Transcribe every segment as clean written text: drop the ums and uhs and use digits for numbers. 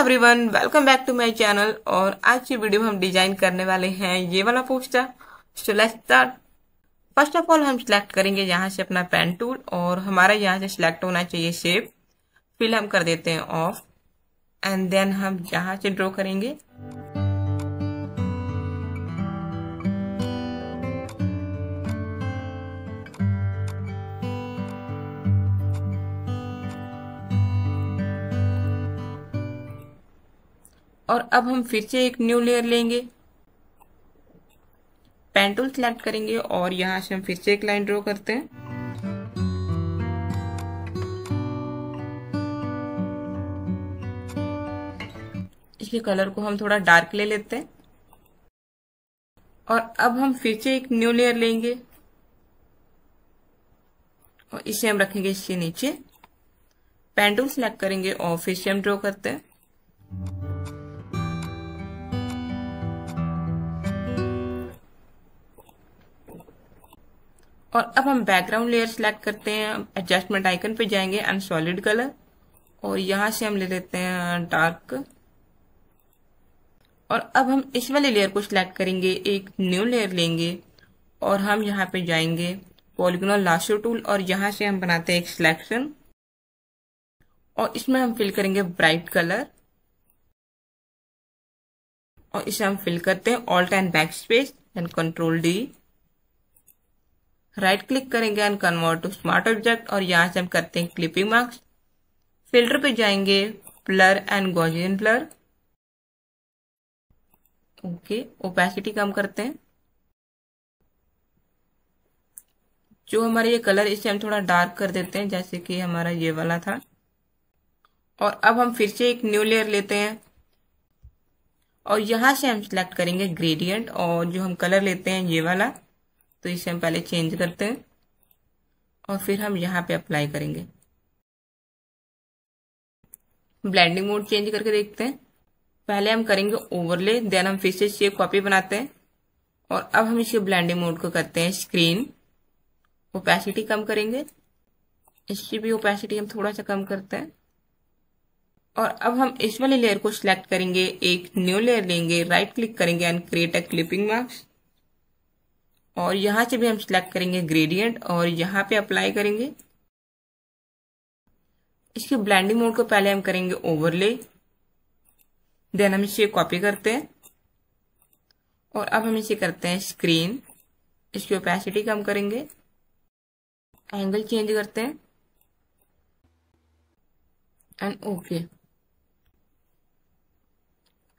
Everyone, welcome back to my channel. और आज की वीडियो में हम डिजाइन करने वाले हैं ये वाला poster. So let's start. First of all हम सिलेक्ट करेंगे यहाँ से अपना पेन टूल और हमारा यहाँ से सिलेक्ट होना चाहिए शेप। फिल हम कर देते हैं ऑफ एंड देन हम यहाँ से ड्रॉ करेंगे। और अब हम फिर से एक न्यू लेयर लेंगे, पेन टूल सिलेक्ट करेंगे और यहाँ से हम फिर से एक लाइन ड्रॉ करते हैं। इसके कलर को हम थोड़ा डार्क ले लेते हैं और अब हम फिर से एक न्यू लेयर लेंगे और इसे हम रखेंगे इसके नीचे। पेन टूल सिलेक्ट करेंगे और फिर से हम ड्रॉ करते हैं। और अब हम बैकग्राउंड लेयर सिलेक्ट करते हैं, एडजस्टमेंट आइकन पे जाएंगे एंड सॉलिड कलर और यहाँ से हम ले लेते हैं डार्क। और अब हम इस वाले लेयर को सिलेक्ट करेंगे, एक न्यू लेयर लेंगे और हम यहाँ पे जाएंगे पॉलीगोनल लाशो टूल और यहाँ से हम बनाते हैं एक सिलेक्शन और इसमें हम फिल करेंगे ब्राइट कलर और इसे हम फिल करते हैं alt and backspace and control D. Right click करेंगे and convert to smart object और यहाँ से हम करते हैं क्लिपिंग मार्क्स। फिल्टर पे जाएंगे blur and Gaussian blur. Okay, opacity कम करते हैं। जो हमारे ये कलर इसे हम थोड़ा डार्क कर देते हैं, जैसे कि हमारा ये वाला था। और अब हम फिर से एक न्यू लेयर लेते हैं और यहाँ से हम सिलेक्ट करेंगे ग्रेडियंट और जो हम कलर लेते हैं ये वाला, तो इसे हम पहले चेंज करते हैं और फिर हम यहाँ पे अप्लाई करेंगे। ब्लेंडिंग मोड चेंज करके देखते हैं। पहले हम करेंगे ओवरले, देन हम फिर से शेप कॉपी बनाते हैं और अब हम इसे ब्लेंडिंग मोड को करते हैं स्क्रीन। ओपेसिटी कम करेंगे, इसकी भी ओपेसिटी हम थोड़ा सा कम करते हैं। और अब हम इस वाले लेयर को सिलेक्ट करेंगे, एक न्यू लेयर लेंगे, राइट क्लिक करेंगे and create a clipping marks और यहाँ से भी हम सिलेक्ट करेंगे ग्रेडियंट और यहाँ पे अप्लाई करेंगे। इसके ब्लेंडिंग मोड को पहले हम करेंगे ओवरले, देन हम इसे कॉपी करते हैं और अब हम इसे करते हैं स्क्रीन। इसकी ओपेसिटी कम करेंगे, एंगल चेंज करते हैं एंड ओके।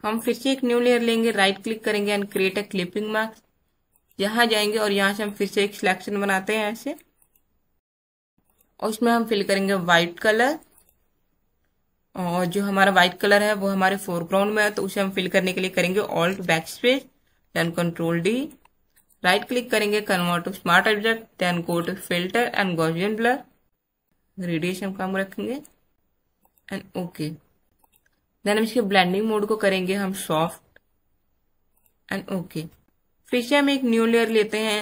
हम फिर से एक न्यू लेयर लेंगे, राइट क्लिक करेंगे and create a clipping marks. यहाँ जाएंगे और यहाँ से हम फिर से एक सिलेक्शन बनाते हैं ऐसे और उसमें हम फिल करेंगे वाइट कलर और जो हमारा वाइट कलर है वो हमारे फोरग्राउंड में है, तो उसे हम फिल करने के लिए करेंगे alt backspace then control D. Right click करेंगे, convert to smart object, then go to filter and Gaussian blur. Radiation कम रखेंगे एंड ओके। देन हम इसके ब्लेंडिंग मोड को करेंगे हम सॉफ्ट एंड ओके। फिर से हम एक न्यू लेयर लेते हैं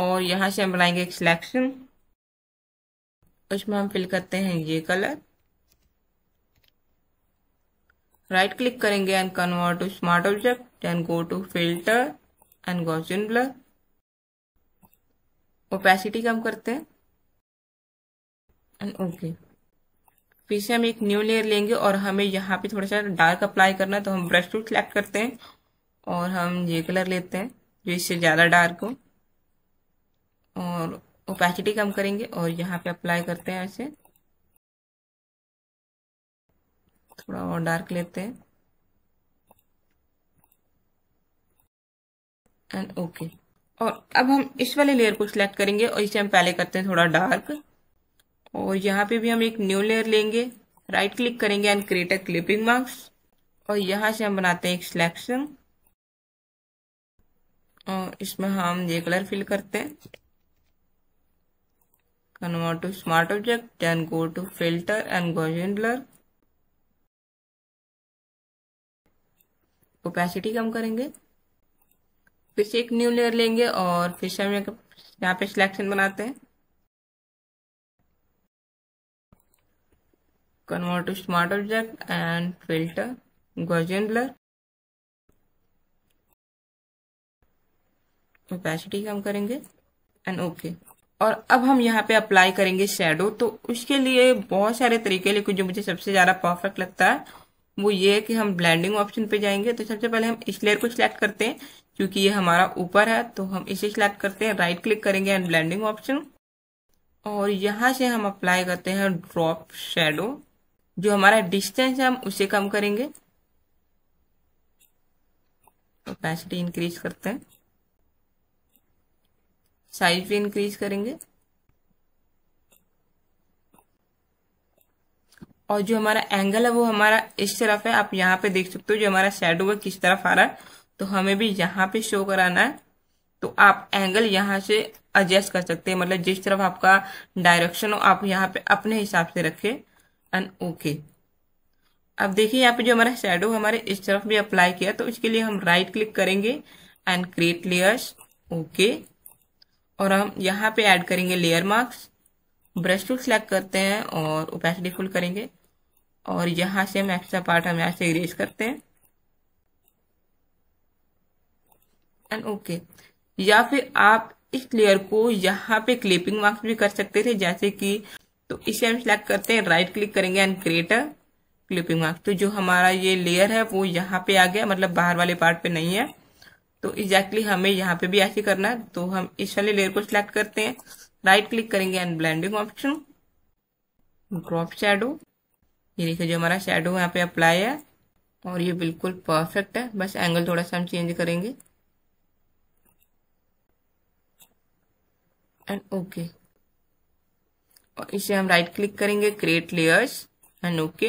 और यहाँ से हम बनाएंगे एक सिलेक्शन, उसमें हम फिल करते हैं ये कलर। राइट क्लिक करेंगे and convert to smart object, then go to filter and Gaussian blur. Opacity कम करते हैं एंड ओके। फिर से हम एक न्यू लेयर लेंगे और हमें यहाँ पे थोड़ा सा डार्क अप्लाई करना है, तो हम ब्रश टूल सेलेक्ट करते हैं और हम ये कलर लेते हैं जो इससे ज्यादा डार्क हो और ओपेसिटी कम करेंगे और यहाँ पे अप्लाई करते हैं ऐसे। थोड़ा और डार्क लेते हैं एंड ओके। और अब हम इस वाले लेयर को सिलेक्ट करेंगे और इसे हम पहले करते हैं थोड़ा डार्क और यहाँ पे भी हम एक न्यू लेयर लेंगे, राइट क्लिक करेंगे and create a clipping marks और यहाँ से हम बनाते हैं एक सिलेक्शन और इसमें हम ये कलर फिल करते हैं, convert to smart object then go to filter and Gaussian blur. Opacity कम करेंगे, फिर से एक न्यू लेयर लेंगे और फिर से हम यहाँ पे सिलेक्शन बनाते हैं, convert to smart object and filter Gaussian blur, opacity कम करेंगे एंड ओके। और अब हम यहाँ पे अप्लाई करेंगे शेडो। तो उसके लिए बहुत सारे तरीके, लेकिन जो मुझे सबसे ज्यादा परफेक्ट लगता है वो ये है कि हम ब्लेंडिंग ऑप्शन पे जाएंगे। तो सबसे पहले हम इस लेयर को सिलेक्ट करते हैं क्योंकि ये हमारा ऊपर है, तो हम इसे सिलेक्ट करते हैं, राइट क्लिक करेंगे एंड ब्लेंडिंग ऑप्शन, और यहाँ से हम अप्लाई करते हैं ड्रॉप शेडो। जो हमारा डिस्टेंस है हम उसे कम करेंगे, ओपेसिटी इंक्रीज करते हैं, साइज भी इंक्रीज करेंगे, और जो हमारा एंगल है वो हमारा इस तरफ है। आप यहाँ पे देख सकते हो जो हमारा शैडो है किस तरफ आ रहा है, तो हमें भी यहाँ पे शो कराना है। तो आप एंगल यहाँ से एडजस्ट कर सकते हैं, मतलब जिस तरफ आपका डायरेक्शन हो आप यहाँ पे अपने हिसाब से रखें एंड ओके। अब देखिए यहाँ पे जो हमारा शैडो हमारे इस तरफ भी अप्लाई किया, तो इसके लिए हम राइट क्लिक करेंगे एंड क्रिएट लेयर्स, ओके। और हम यहाँ पे ऐड करेंगे layer marks, brush tool select करते हैं और ओपेसिटी फुल करेंगे, और यहाँ से हम एक्स्ट्रा पार्ट हम यहाँ से इरेज करते हैं एंड ओके। या फिर आप इस लेयर को यहाँ पे क्लिपिंग मार्क्स भी कर सकते थे जैसे कि, तो इसे हम सेलेक्ट करते हैं, राइट क्लिक करेंगे and create a clipping marks. तो जो हमारा ये लेयर है वो यहाँ पे आ गया, मतलब बाहर वाले पार्ट पे नहीं है। तो एग्जैक्टली हमें यहाँ पे भी ऐसे करना है, तो हम इस वाले लेयर को सिलेक्ट करते हैं, राइट क्लिक करेंगे and blending option, drop shadow. ये देखिए जो हमारा शैडो यहाँ पे अप्लाई है और ये बिल्कुल परफेक्ट है, बस एंगल थोड़ा सा हम चेंज करेंगे एंड ओके। और इसे हम राइट क्लिक करेंगे, क्रिएट लेयर्स एंड ओके।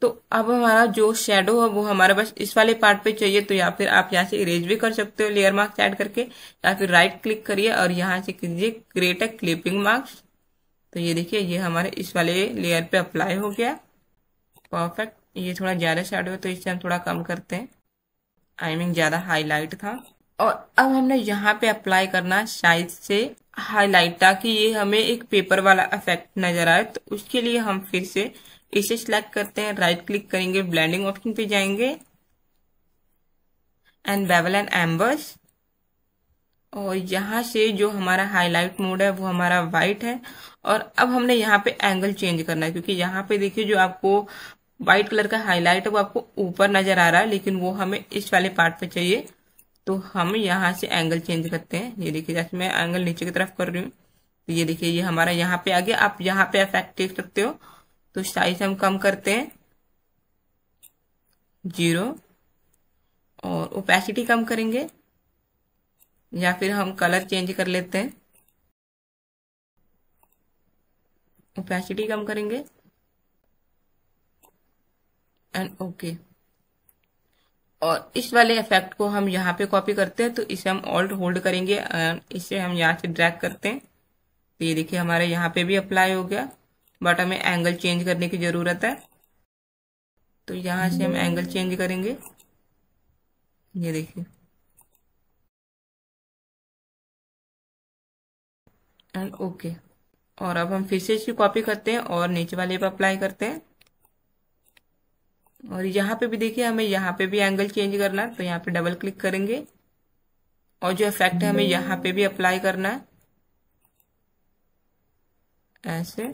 तो अब हमारा जो शेडो है वो हमारे बस इस वाले पार्ट पे चाहिए, तो या फिर आप यहाँ से इरेज भी कर सकते हो लेयर मार्क्स ऐड करके, या फिर राइट क्लिक करिए और यहाँ से कीजिए क्रिएट अ क्लिपिंग मार्क्स। तो ये देखिए ये हमारे इस वाले लेयर पे अप्लाई हो गया, परफेक्ट। ये थोड़ा ज्यादा शेडो है तो इससे हम थोड़ा कम करते हैं, आई मीन ज्यादा हाईलाइट था। और अब हमने यहाँ पे अप्लाई करना साइज से हाईलाइट, ताकि ये हमें एक पेपर वाला इफेक्ट नजर आए। तो उसके लिए हम फिर से इसे सिलेक्ट करते हैं, राइट क्लिक करेंगे, ब्लेंडिंग ऑप्शन पे जाएंगे एंड बेवल एंड एम्बर्स, और यहाँ से जो हमारा हाईलाइट मोड है वो हमारा वाइट है। और अब हमने यहाँ पे एंगल चेंज करना है क्योंकि यहाँ पे देखिए जो आपको वाइट कलर का हाईलाइट है वो आपको ऊपर नजर आ रहा है, लेकिन वो हमें इस वाले पार्ट पे चाहिए। तो हम यहाँ से एंगल चेंज करते हैं, ये देखिए जैसे मैं एंगल नीचे की तरफ कर रही हूँ, तो ये देखिए ये हमारा यहाँ पे आ गया। आप यहाँ पे इफेक्ट देख सकते हो, तो साइज हम कम करते हैं 0, और ओपेसिटी कम करेंगे, या फिर हम कलर चेंज कर लेते हैं, ओपेसिटी कम करेंगे एंड ओके। और इस वाले इफेक्ट को हम यहाँ पे कॉपी करते हैं, तो इसे हम ऑल्ट होल्ड करेंगे एंड इसे हम यहाँ से ड्रैग करते हैं। तो ये देखिए हमारे यहाँ पे भी अप्लाई हो गया, बट हमें एंगल चेंज करने की जरूरत है, तो यहाँ से हम एंगल चेंज करेंगे। ये देखिए एंड ओके। और अब हम फिर से इसकी कॉपी करते हैं और नीचे वाले पे अप्लाई करते हैं, और यहाँ पे भी देखिए हमें यहाँ पे भी एंगल चेंज करना है, तो यहाँ पे डबल क्लिक करेंगे, और जो इफेक्ट है हमें यहाँ पे भी अप्लाई करना है ऐसे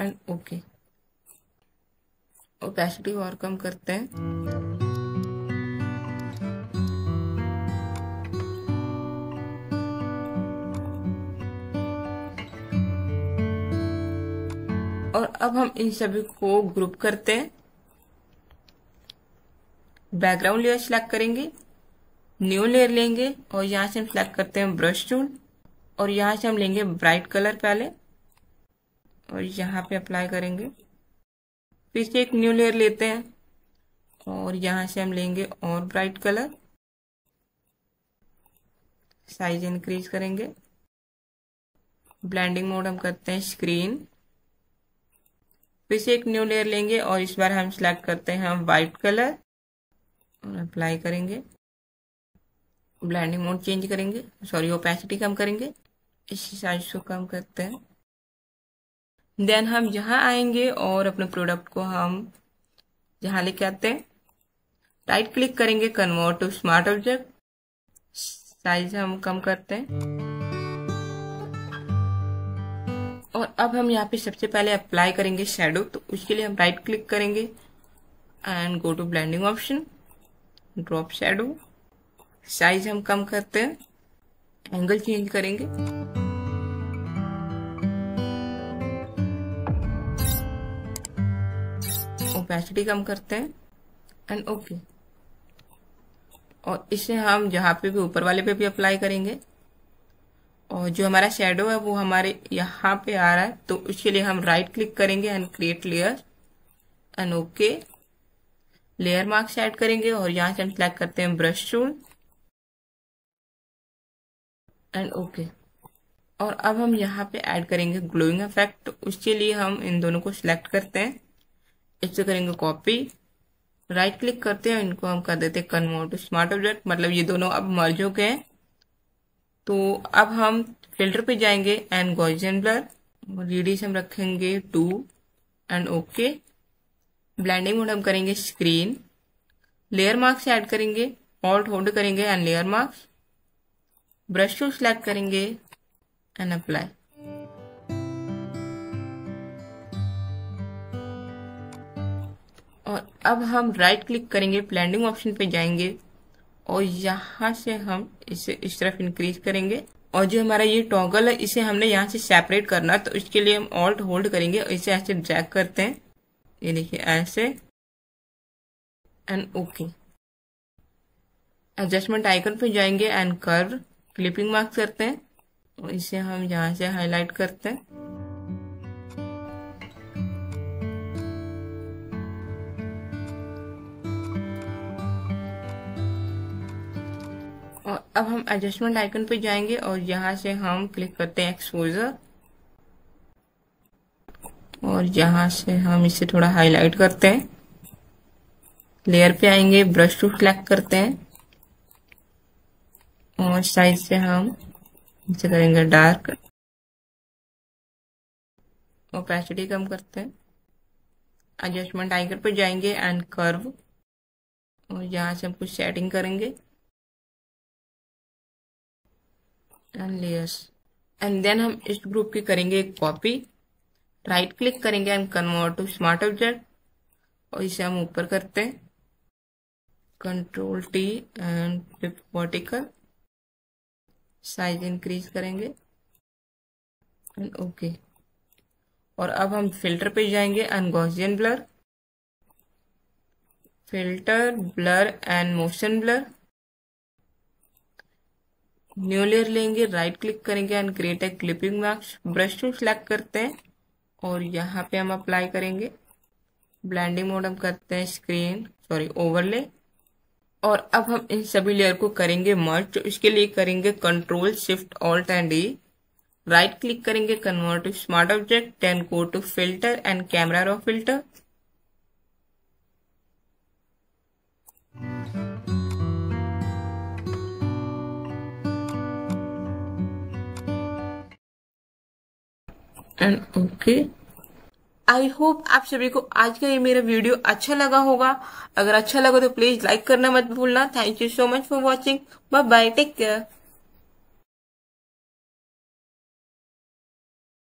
एंड ओके। ओपेसिटी और कम करते हैं और अब हम इन सभी को ग्रुप करते हैं। बैकग्राउंड लेयर सिलेक्ट करेंगे, न्यू लेयर लेंगे, और यहाँ से हम सिलेक्ट करते हैं ब्रश टूल, और यहाँ से हम लेंगे ब्राइट कलर पहले, और यहाँ पे अप्लाई करेंगे। फिर से एक न्यू लेयर लेते हैं और यहाँ से हम लेंगे और ब्राइट कलर, साइज इंक्रीज करेंगे, ब्लेंडिंग मोड हम करते हैं स्क्रीन। फिर से एक न्यू लेयर लेंगे और इस बार हम सिलेक्ट करते हैं वाइट कलर और अप्लाई करेंगे, ब्लेंडिंग मोड चेंज करेंगे, ओपेसिटी कम करेंगे, इस साइज को कम करते हैं। देन हम यहाँ आएंगे और अपने प्रोडक्ट को हम यहाँ लेके आते हैं, राइट क्लिक करेंगे, convert to smart object, size हम कम करते हैं और अब हम यहाँ पे सबसे पहले अप्लाई करेंगे शेडो। तो उसके लिए हम राइट क्लिक करेंगे and go to blending option, drop shadow, size हम कम करते हैं, एंगल चेंज करेंगे ओपेसिटी कम करते हैं एंड ओके। और इसे हम जहाँ पे भी ऊपर वाले पे भी अप्लाई करेंगे और जो हमारा शेडो है वो हमारे यहाँ पे आ रहा है, तो उसके लिए हम राइट क्लिक करेंगे and create layer and okay, layer marks add करेंगे और यहाँ से हम सिलेक्ट करते हैं ब्रश टूल एंड ओके। और अब हम यहाँ पे ऐड करेंगे ग्लोइंग इफेक्ट, तो उसके लिए हम इन दोनों को सिलेक्ट करते हैं, इससे करेंगे कॉपी, राइट क्लिक करते हैं, इनको हम कर देते हैं कन्वर्ट टू स्मार्ट ऑब्जेक्ट, मतलब ये दोनों अब मर्ज हो गए। तो अब हम फिल्टर पे जाएंगे एंड गॉसियन ब्लर, रेडियस हम रखेंगे 2 एंड ओके, ब्लेंडिंग मोड हम करेंगे स्क्रीन, लेयर मार्क्स ऐड करेंगे, ऑल्ट होल्ड करेंगे and layer marks, brush tool select करेंगे एंड अप्लाई। और अब हम राइट क्लिक करेंगे, ब्लेंडिंग ऑप्शन पे जाएंगे और यहाँ से हम इसे इस तरफ इंक्रीज करेंगे और जो हमारा ये टॉगल है इसे हमने यहाँ से सेपरेट करना, तो इसके लिए हम ऑल्ट होल्ड करेंगे और इसे ऐसे ड्रैग करते हैं, ये देखिए ऐसे एंड ओके। एडजस्टमेंट आइकन पे जाएंगे एंड कर्व क्लिपिंग मार्क करते हैं और इसे हम यहाँ से हाईलाइट करते हैं और अब हम एडजस्टमेंट आइकन पे जाएंगे और यहाँ से हम क्लिक करते हैं एक्सपोजर और यहाँ से हम इसे थोड़ा हाईलाइट करते हैं, लेयर पे आएंगे, ब्रश टू सिलेक्ट करते हैं और साइज से हम इसे करेंगे डार्क, ओपेसिटी कम करते हैं, एडजस्टमेंट आइकन पे जाएंगे एंड कर्व और यहाँ से हम कुछ सेटिंग करेंगे एंड लेयर्स एंड देन हम इस ग्रुप की करेंगे एक कॉपी, राइट क्लिक करेंगे and convert to smart object और इसे हम ऊपर करते हैं, control T and flip vertical, size increase करेंगे एंड ओके। और अब हम फिल्टर पे जाएंगे and Gaussian blur, filter, blur and motion blur, new layer लेंगे, राइट क्लिक करेंगे and create a clipping marks, brush tool select करते हैं और यहाँ पे हम अप्लाई करेंगे, ब्लेंडिंग मोड हम करते हैं स्क्रीन ओवरले। और अब हम इन सभी लेयर को करेंगे मर्ज, तो इसके लिए करेंगे control shift alt and E, right click करेंगे, convert to smart object, then go to filter and camera raw filter and okay. I hope आप सभी को आज का ये मेरा वीडियो अच्छा लगा होगा, अगर अच्छा लगा तो प्लीज लाइक करना मत भूलना। Thank you so much for watching, bye bye, take care.